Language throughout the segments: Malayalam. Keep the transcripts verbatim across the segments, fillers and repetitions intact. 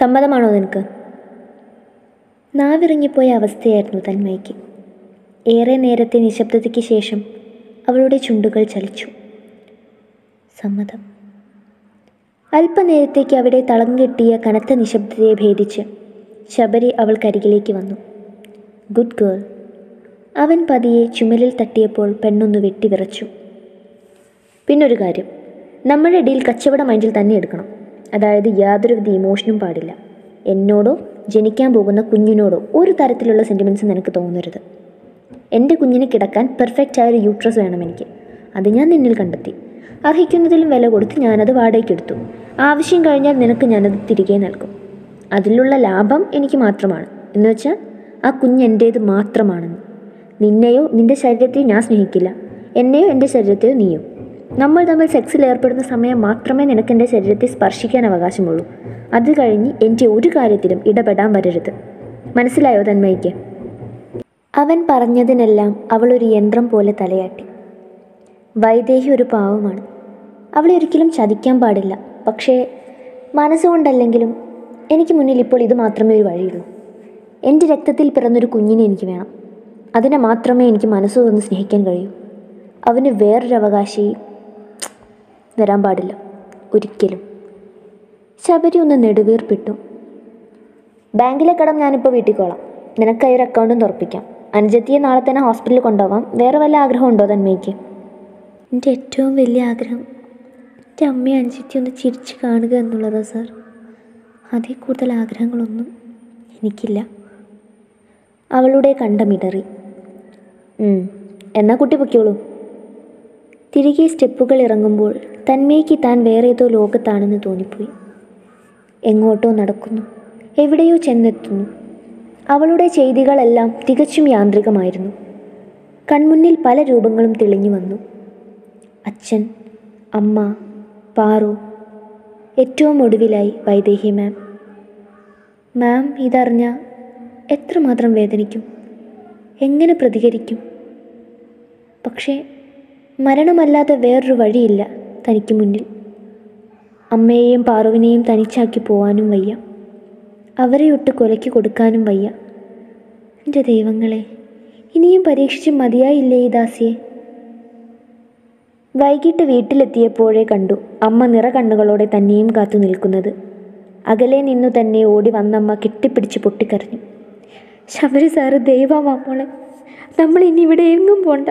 സമ്മതമാണോ നിനക്ക്? നാവിറങ്ങിപ്പോയ അവസ്ഥയായിരുന്നു തന്മയ്ക്ക്. ഏറെ നേരത്തെ നിശബ്ദതയ്ക്ക് ശേഷം അവളുടെ ചുണ്ടുകൾ ചലിച്ചു. സമ്മതം. അല്പനേരത്തേക്ക് അവിടെ തളം കെട്ടിയ കനത്ത നിശബ്ദതയെ ഭേദിച്ച് ശബരി അവൾക്കരികിലേക്ക് വന്നു. Good girl. അവൻ പതിയെ ചുമലിൽ തട്ടിയപ്പോൾ പെണ്ണൊന്നു വെട്ടിവിറച്ചു. പിന്നൊരു കാര്യം, നമ്മുടെ ഇടയിൽ കച്ചവട മൈൻഡിൽ തന്നെ എടുക്കണം. അതായത് യാതൊരുവിധ ഇമോഷനും പാടില്ല. എന്നോടോ ജനിക്കാൻ പോകുന്ന കുഞ്ഞിനോടോ ഒരു തരത്തിലുള്ള സെൻറ്റിമെൻറ്റ്സ് നിനക്ക് തോന്നരുത്. എൻ്റെ കുഞ്ഞിന് കിടക്കാൻ പെർഫെക്റ്റായൊരു യൂട്രസ് വേണം എനിക്ക്. അത് ഞാൻ നിന്നിൽ കണ്ടെത്തി. അർഹിക്കുന്നതിലും വില കൊടുത്ത് ഞാനത് വാടകയ്ക്കെടുത്തു. ആവശ്യം കഴിഞ്ഞാൽ നിനക്ക് ഞാനത് തിരികെ നൽകും. അതിലുള്ള ലാഭം എനിക്ക് മാത്രമാണ്. എന്നുവെച്ചാൽ ആ കുഞ്ഞെൻ്റേത് മാത്രമാണെന്ന്. നിന്നെയോ നിൻ്റെ ശരീരത്തെയോ ഞാൻ സ്നേഹിക്കില്ല. എന്നെയോ എൻ്റെ ശരീരത്തെയോ നീയോ. നമ്മൾ തമ്മിൽ സെക്സിൽ ഏർപ്പെടുന്ന സമയം മാത്രമേ നിനക്ക് എൻ്റെ ശരീരത്തെ സ്പർശിക്കാൻ അവകാശമുള്ളൂ. അത് കഴിഞ്ഞ് എൻ്റെ ഒരു കാര്യത്തിലും ഇടപെടാൻ വരരുത്. മനസ്സിലായോ തന്മയ്ക്ക്? അവൻ പറഞ്ഞതിനെല്ലാം അവളൊരു യന്ത്രം പോലെ തലയാട്ടി. വൈദേഹി ഒരു പാവമാണ്. അവളെ ഒരിക്കലും ചതിക്കാൻ പാടില്ല. പക്ഷേ മനസ്സുകൊണ്ടല്ലെങ്കിലും എനിക്ക് മുന്നിൽ ഇപ്പോൾ ഇത് മാത്രമേ ഒരു വഴിയുള്ളൂ. എൻ്റെ രക്തത്തിൽ പിറന്നൊരു കുഞ്ഞിനെ എനിക്ക് വേണം. അതിനെ മാത്രമേ എനിക്ക് മനസ്സുകൊണ്ട് സ്നേഹിക്കാൻ കഴിയൂ. അവന് വേറൊരവകാശി വരാൻ പാടില്ല, ഒരിക്കലും. ശബരി ഒന്ന് നെടുവീർപ്പിട്ടു. ബാങ്കിലെ കടം ഞാനിപ്പോൾ വീട്ടിക്കോളാം. നിനക്ക് അതിൽ അക്കൗണ്ടും തുറപ്പിക്കാം. അനുജത്തിയെ നാളെ തന്നെ ഹോസ്പിറ്റലിൽ കൊണ്ടുപോകാം. വേറെ വല്ല ആഗ്രഹം ഉണ്ടോ തന്മയ്ക്ക്? എൻ്റെ ഏറ്റവും വലിയ ആഗ്രഹം എൻ്റെ അമ്മയെ അനുജത്തി ഒന്ന് ചിരിച്ച് കാണുക എന്നുള്ളതാണ് സാർ. അതിൽ കൂടുതൽ ആഗ്രഹങ്ങളൊന്നും എനിക്കില്ല. അവളുടെ കണ്ടമിടറി. എന്നാ കുട്ടി പൊയ്ക്കോളൂ. തിരികെ സ്റ്റെപ്പുകൾ ഇറങ്ങുമ്പോൾ തന്മയ്ക്ക് താൻ വേറെ ഏതോ ലോകത്താണെന്ന് തോന്നിപ്പോയി. എങ്ങോട്ടോ നടക്കുന്നു, എവിടെയോ ചെന്നെത്തുന്നു. അവളുടെ ചെയ്തികളെല്ലാം തികച്ചും യാന്ത്രികമായിരുന്നു. കൺമുന്നിൽ പല രൂപങ്ങളും തെളിഞ്ഞു വന്നു. അച്ഛൻ, അമ്മ, പാറു, ഏറ്റവും ഒടുവിലായി വൈദേഹി മാം. മാം ഇതറിഞ്ഞ എത്രമാത്രം വേദനിക്കും, എങ്ങനെ പ്രതികരിക്കും? പക്ഷേ മരണമല്ലാതെ വേറൊരു വഴിയില്ല തനിക്ക് മുന്നിൽ. അമ്മയെയും പാറുവിനെയും തനിച്ചാക്കി പോവാനും വയ്യ, അവരെയൊട്ട് കൊലയ്ക്ക് കൊടുക്കാനും വയ്യ. എൻ്റെ ദൈവങ്ങളെ, ഇനിയും പരീക്ഷിച്ച് മതിയായില്ലേ ഈ ദാസിയെ? വൈകിട്ട് വീട്ടിലെത്തിയപ്പോഴേ കണ്ടു അമ്മ നിറ കണ്ണുകളോടെ തന്നെയും കാത്തു നിൽക്കുന്നത്. അകലെ നിന്നു തന്നെ ഓടി വന്നമ്മ കെട്ടിപ്പിടിച്ച് പൊട്ടിക്കരഞ്ഞു. ശബരി സാറ് ദൈവമാ മോളെ, നമ്മൾ ഇനി ഇവിടെ എങ്ങും പോണ്ട.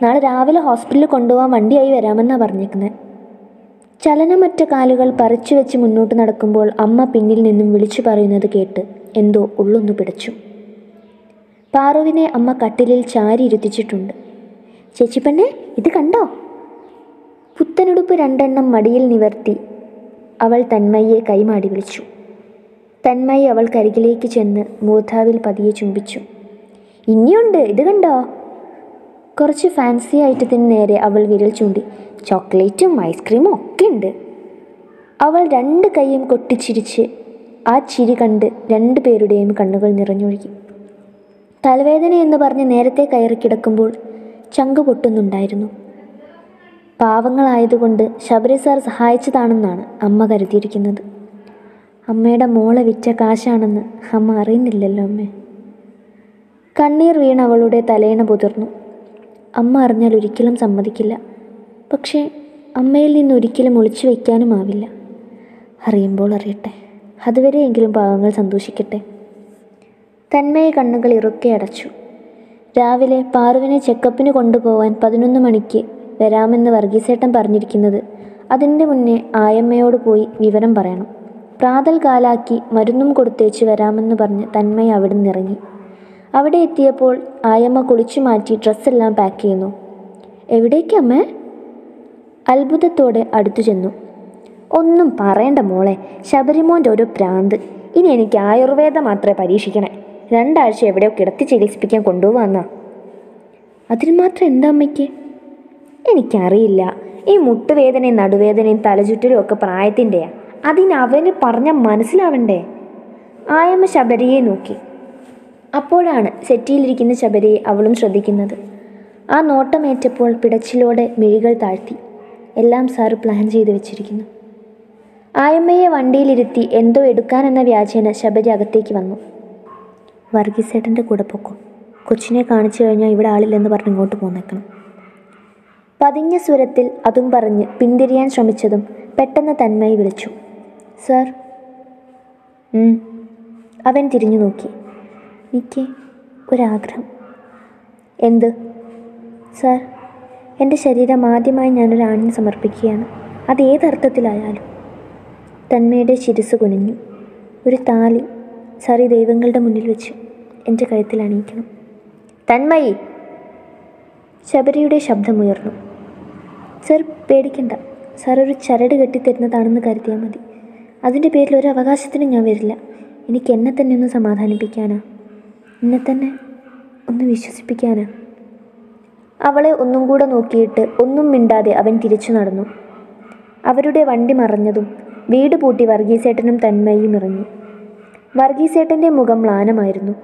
നാളെ രാവിലെ ഹോസ്പിറ്റലിൽ കൊണ്ടുപോകാൻ വണ്ടിയായി വരാമെന്നാണ് പറഞ്ഞേക്കുന്നത്. ചലനമറ്റ കാലുകൾ പറിച്ചു വെച്ച് മുന്നോട്ട് നടക്കുമ്പോൾ അമ്മ പിന്നിൽ നിന്നും വിളിച്ചു പറയുന്നത് കേട്ട് എന്തോ ഉള്ളൊന്നു പിടച്ചു. പാറുവിനെ അമ്മ കട്ടിലിൽ ചാരി ഇരുത്തിച്ചിട്ടുണ്ട്. ചേച്ചി പെണ്ണെ, ഇത് കണ്ടോ? പുത്തനുടുപ്പ് രണ്ടെണ്ണം മടിയിൽ നിവർത്തി അവൾ തന്മയെ കൈമാടി വിളിച്ചു. തന്മയി അവൾക്കരികിലേക്ക് ചെന്ന് മൂർധാവിൽ പതിയെ ചുംബിച്ചു. ഇനിയുണ്ട്, ഇത് കണ്ടോ? കുറച്ച് ഫാൻസി ഐറ്റത്തിന് നേരെ അവൾ വിരൽ ചൂണ്ടി. ചോക്ലേറ്റും ഐസ്ക്രീമും ഒക്കെ ഉണ്ട്. അവൾ രണ്ട് കൈയും കൊട്ടിച്ചിരിച്ച് ആ ചിരി കണ്ട് രണ്ടു പേരുടെയും കണ്ണുകൾ നിറഞ്ഞൊഴുകി. തലവേദന എന്ന് പറഞ്ഞ് നേരത്തെ കയറി കിടക്കുമ്പോൾ ചങ്ക് പൊട്ടുന്നുണ്ടായിരുന്നു. പാവങ്ങളായതുകൊണ്ട് ശബരി സാർ സഹായിച്ചതാണെന്നാണ് അമ്മ കരുതിയിരിക്കുന്നത്. അമ്മയുടെ മോളെ വിറ്റ കാശാണെന്ന് അമ്മ അറിയുന്നില്ലല്ലോ. അമ്മേ! കണ്ണീർ വീണ് അവളുടെ തലയിണ പുതിർന്നു. അമ്മ അറിഞ്ഞാൽ ഒരിക്കലും സമ്മതിക്കില്ല. പക്ഷേ അമ്മയിൽ നിന്നൊരിക്കലും ഒളിച്ചു വയ്ക്കാനും ആവില്ല. അറിയുമ്പോൾ അറിയട്ടെ, അതുവരെയെങ്കിലും പാവങ്ങൾ സന്തോഷിക്കട്ടെ. തന്മയ കണ്ണുകൾ ഇറുക്കെ അടച്ചു. രാവിലെ പാറുവിനെ ചെക്കപ്പിന് കൊണ്ടുപോകാൻ പതിനൊന്ന് മണിക്ക് വരാമെന്ന് വർഗീസേട്ടൻ പറഞ്ഞിരിക്കുന്നത് അതിൻ്റെ മുന്നേ ആയമ്മയോട് പോയി വിവരം പറയണം. പ്രാതൽ കാലാക്കി മരുന്നും കൊടുത്തേച്ച് വരാമെന്ന് പറഞ്ഞ് തന്മയ അവിടെ നിന്നിറങ്ങി. അവിടെ എത്തിയപ്പോൾ ആയമ്മ കുളിച്ചു മാറ്റി ഡ്രസ്സെല്ലാം പാക്ക് ചെയ്യുന്നു. എവിടേക്കമ്മേ? അത്ഭുതത്തോടെ അടുത്തു ചെന്നു. ഒന്നും പറയണ്ട മോളെ, ശബരിമോൻ്റെ ഓരോ പ്രാന്ത്. ഇനി എനിക്ക് ആയുർവേദം മാത്രമേ പരീക്ഷിക്കണേ. രണ്ടാഴ്ച എവിടെയോ കിടത്തി ചികിത്സിപ്പിക്കാൻ കൊണ്ടുപോകാമെന്നാ. അതിന് മാത്രം എന്താ അമ്മയ്ക്ക്? എനിക്കറിയില്ല. ഈ മുട്ടുവേദനയും നടുവേദനയും തലചുറ്റലും ഒക്കെ പ്രായത്തിൻ്റെയാ. അതിനവന് പറഞ്ഞാൽ മനസ്സിലാവണ്ടേ? ആയമ്മ ശബരിയെ നോക്കി. അപ്പോഴാണ് സെറ്റിയിലിരിക്കുന്ന ശബരിയെ അവളും ശ്രദ്ധിക്കുന്നത്. ആ നോട്ടമേറ്റപ്പോൾ പിടച്ചിലോടെ മിഴികൾ താഴ്ത്തി. എല്ലാം സാറ് പ്ലാൻ ചെയ്ത് വെച്ചിരിക്കുന്നു. ആയമ്മയെ വണ്ടിയിലിരുത്തി എന്തോ എടുക്കാനെന്ന വ്യാജേന ശബരി അകത്തേക്ക് വന്നു. വർഗീസേട്ടൻ്റെ കൂടെ പൊക്കോ, കൊച്ചിനെ കാണിച്ചു കഴിഞ്ഞാൽ ഇവിടെ ആളില്ലെന്ന് പറഞ്ഞ് ഇങ്ങോട്ട് പോന്നേക്കണം. പതിഞ്ഞ സ്വരത്തിൽ അതും പറഞ്ഞ് പിന്തിരിയാൻ ശ്രമിച്ചതും പെട്ടെന്ന് തന്മയി വിളിച്ചു, സാർ. അവൻ തിരിഞ്ഞു നോക്കി. എനിക്ക് ഒരാഗ്രഹം. എന്ത്? സാർ, എൻ്റെ ശരീരം ആദ്യമായി ഞാനൊരാണിന് സമർപ്പിക്കുകയാണ്, അത് ഏതർത്ഥത്തിലായാലും. തന്മയുടെ ശിരസ് കുനിഞ്ഞു. ഒരു താലി സാറി ദൈവങ്ങളുടെ മുന്നിൽ വെച്ച് എൻ്റെ കഴുത്തിൽ അണിയിക്കണം. തന്മയി! ശബരിയുടെ ശബ്ദമുയർന്നു. സാർ പേടിക്കണ്ട, സാർ ഒരു ചരട് കെട്ടിത്തരുന്നതാണെന്ന് കരുതിയാൽ മതി. അതിൻ്റെ പേരിൽ ഒരു അവകാശത്തിനും ഞാൻ വരില്ല. എനിക്ക് എന്നെ തന്നെ ഒന്ന് സമാധാനിപ്പിക്കാനാ, എന്നെ തന്നെ ഒന്ന് വിശ്വസിപ്പിക്കാനാ. അവളെ ഒന്നും കൂടെ നോക്കിയിട്ട് ഒന്നും മിണ്ടാതെ അവൻ തിരിച്ചു നടന്നു. അവരുടെ വണ്ടി മറഞ്ഞതും വീട് പൂട്ടി വർഗീസേട്ടനും തന്മയും ഇറങ്ങി. വർഗീസേട്ടൻ്റെ മുഖം മ്ലാനമായിരുന്നു.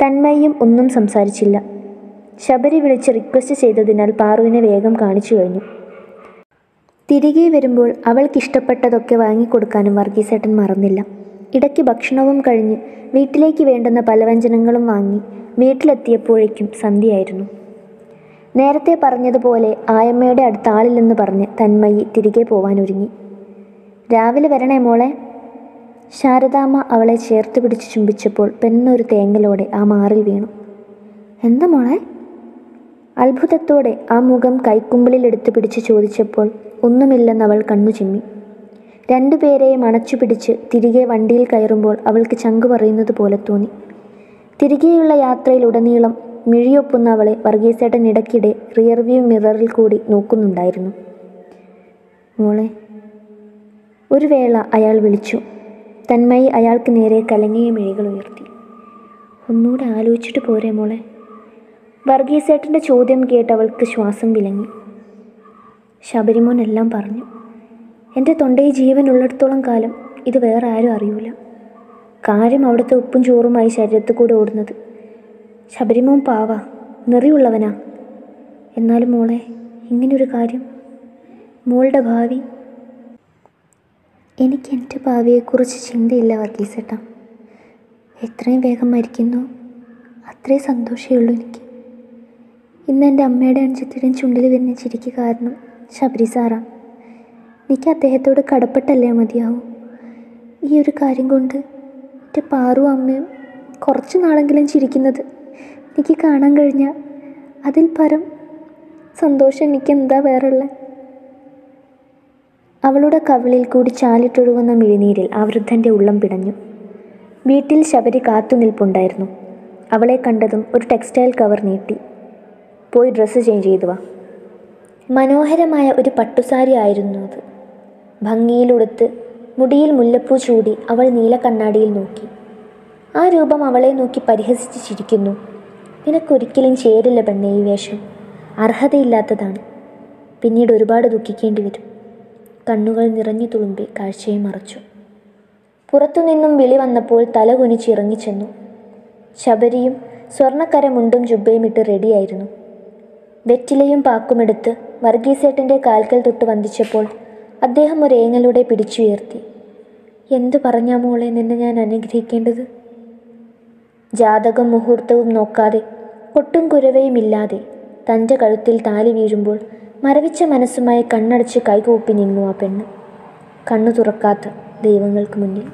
തന്മയും ഒന്നും സംസാരിച്ചില്ല. ശബരി വിളിച്ച് റിക്വസ്റ്റ് ചെയ്തതിനാൽ പാറുവിനെ വേഗം കാണിച്ചു കഴിഞ്ഞു. തിരികെ വരുമ്പോൾ അവൾക്കിഷ്ടപ്പെട്ടതൊക്കെ വാങ്ങിക്കൊടുക്കാനും വർഗീസേട്ടൻ മറന്നില്ല. ഇടയ്ക്ക് ഭക്ഷണവും കഴിഞ്ഞ് വീട്ടിലേക്ക് വേണ്ടുന്ന പലവ്യഞ്ജനങ്ങളും വാങ്ങി വീട്ടിലെത്തിയപ്പോഴേക്കും സന്ധ്യയായിരുന്നു. നേരത്തെ പറഞ്ഞതുപോലെ ആയമ്മയുടെ അടുത്ത ആളില്ലെന്ന് പറഞ്ഞ് തന്മയി തിരികെ പോവാനൊരുങ്ങി. രാവിലെ വരണേ മോളെ. ശാരദാമ്മ അവളെ ചേർത്ത് പിടിച്ച് ചുംബിച്ചപ്പോൾ പെണ്ണൊരു തേങ്ങലോടെ ആ മാറിൽ വീണു. എന്താ മോളെ? അത്ഭുതത്തോടെ ആ മുഖം കൈക്കുമ്പിളിലെടുത്ത് പിടിച്ച് ചോദിച്ചപ്പോൾ ഒന്നുമില്ലെന്ന് അവൾ കണ്ണു ചിമ്മി. രണ്ടുപേരെയും അണച്ചു പിടിച്ച് തിരികെ വണ്ടിയിൽ കയറുമ്പോൾ അവൾക്ക് ചങ്ക് പറയുന്നത് പോലെ തോന്നി. തിരികെയുള്ള യാത്രയിലുടനീളം മിഴിയൊപ്പുന്ന അവളെ വർഗീസേട്ടൻ ഇടയ്ക്കിടെ റിയർവ്യൂ മിററിൽ കൂടി നോക്കുന്നുണ്ടായിരുന്നു. മോളെ, ഒരു വേള അയാൾ വിളിച്ചു. തന്മയി അയാൾക്ക് നേരെ കലങ്ങിയ മിഴികൾ ഉയർത്തി. ഒന്നുകൂടെ ആലോചിച്ചിട്ട് പോരെ മോളെ. വർഗീസേട്ടൻ്റെ ചോദ്യം കേട്ട് അവൾക്ക് ശ്വാസം വിലങ്ങി. ശബരിമോൻ എല്ലാം പറഞ്ഞു. എൻ്റെ തൊണ്ടയിൽ ജീവനുള്ളിടത്തോളം കാലം ഇത് വേറെ ആരും അറിയൂല. കാര്യം അവിടുത്തെ ഉപ്പും ചോറുമായി ശരീരത്തിൽ കൂടെ ഓടുന്നത്. ശബരിമോൻ പാവാ, നിറയുള്ളവനാ. എന്നാലും മോളെ, ഇങ്ങനൊരു കാര്യം, മോളുടെ ഭാവി. എനിക്ക് എൻ്റെ ഭാവിയെക്കുറിച്ച് ചിന്തയില്ല വർഗീസേട്ടാ. എത്രയും വേഗം മരിക്കുന്നു അത്രയും സന്തോഷമുള്ളൂ എനിക്ക്. ഇന്ന് എൻ്റെ അമ്മയുടെ അഞ്ചത്തിൻ്റെയും ചുണ്ടിൽ വരുന്ന ചിരിക്ക് കാരണം ശബരി സാറാ. എനിക്ക് അദ്ദേഹത്തോട് കടപ്പെട്ടല്ലേ മതിയാവും. ഈ ഒരു കാര്യം കൊണ്ട് എൻ്റെ പാറു അമ്മയും കുറച്ച് നാളെങ്കിലും ചിരിക്കുന്നത് എനിക്ക് കാണാൻ കഴിഞ്ഞാൽ അതിൽ പരം സന്തോഷം എനിക്കെന്താ വേറെയുള്ള. അവളുടെ കവിളിൽ കൂടി ചാലിട്ടൊഴുകുന്ന മിഴിനീരിൽ ആ വൃദ്ധൻ്റെ ഉള്ളം പിടഞ്ഞു. വീട്ടിൽ ശബരി കാത്തുനിൽപ്പുണ്ടായിരുന്നു. അവളെ കണ്ടതും ഒരു ടെക്സ്റ്റൈൽ കവർ നീട്ടി. പോയി ഡ്രസ്സ് ചേഞ്ച് ചെയ്തു വാ. മനോഹരമായ ഒരു പട്ടുസാരി ആയിരുന്നു അത്. ഭംഗിയിലുടുത്ത് മുടിയിൽ മുല്ലപ്പൂ ചൂടി അവൾ നീല കണ്ണാടിയിൽ നോക്കി. ആ രൂപം അവളെ നോക്കി പരിഹസിച്ച് ചിരിക്കുന്നു. നിനക്കൊരിക്കലും ചേരില്ല പെണ്ണേ ഈ വേഷം, അർഹതയില്ലാത്തതാണ്. പിന്നീട് ഒരുപാട് ദുഃഖിക്കേണ്ടി വരും. കണ്ണുകൾ നിറഞ്ഞു തുളുമ്പി കാഴ്ചയെ മറച്ചു. പുറത്തുനിന്നും വിളി വന്നപ്പോൾ തല കുനിച്ച് ഇറങ്ങിച്ചെന്നു. ശബരിയും സ്വർണ്ണക്കര മുണ്ടും ജുബയും ഇട്ട് റെഡിയായിരുന്നു. വെറ്റിലയും പാക്കുമെടുത്ത് വർഗീസേട്ടൻ്റെ കാൽക്കൽ തൊട്ട് വന്ദിച്ചപ്പോൾ അദ്ദേഹം ഒരു ഏങ്ങലൂടെ പിടിച്ചുയർത്തി. എന്തു പറഞ്ഞാ മോളെ നിന്നെ ഞാൻ അനുഗ്രഹിക്കേണ്ടത്? ജാതകവും മുഹൂർത്തവും നോക്കാതെ ഒട്ടും കുരവയുമില്ലാതെ തൻ്റെ കഴുത്തിൽ താലി വീഴുമ്പോൾ മരവിച്ച മനസ്സുമായി കണ്ണടച്ച് കൈകൂപ്പി നിന്നു ആ പെണ്ണ്, കണ്ണു തുറക്കാത്ത ദൈവങ്ങൾക്ക് മുന്നിൽ.